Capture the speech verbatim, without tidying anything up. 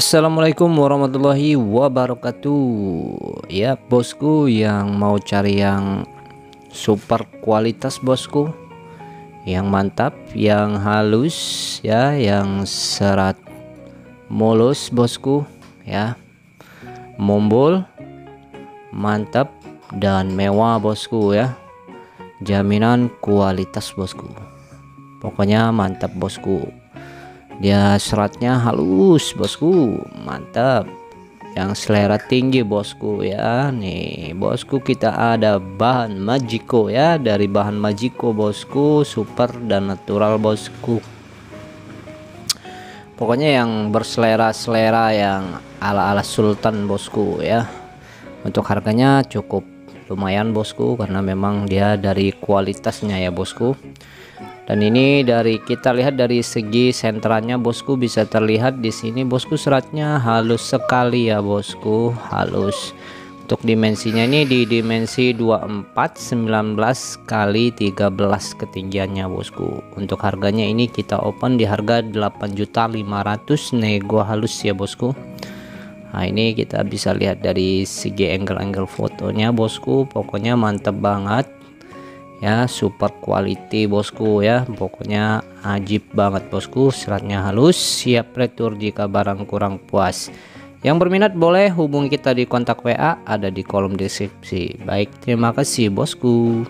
Assalamualaikum warahmatullahi wabarakatuh. Ya bosku yang mau cari yang super kualitas bosku, yang mantap, yang halus ya, yang serat mulus bosku ya, mumbul, mantap dan mewah bosku ya, jaminan kualitas bosku, pokoknya mantap bosku. Dia seratnya halus bosku, mantap. Yang selera tinggi bosku ya. Nih bosku, kita ada bahan Magico ya, dari bahan Magico bosku, super dan natural bosku. Pokoknya yang berselera-selera, yang ala-ala sultan bosku ya. Untuk harganya cukup lumayan bosku, karena memang dia dari kualitasnya ya bosku. Dan ini dari kita lihat dari segi sentranya bosku, bisa terlihat di sini bosku, seratnya halus sekali ya bosku, halus. Untuk dimensinya ini di dimensi dua puluh empat sembilan belas kali tiga belas ketinggiannya bosku. Untuk harganya ini kita open di harga delapan juta lima ratus ribu nego halus ya bosku. Nah ini kita bisa lihat dari segi angle-angle fotonya bosku, pokoknya mantap banget ya, super quality bosku ya, pokoknya ajib banget bosku. Seratnya halus, siap retur jika barang kurang puas. Yang berminat boleh hubungi kita di kontak W A ada di kolom deskripsi. Baik, terima kasih bosku.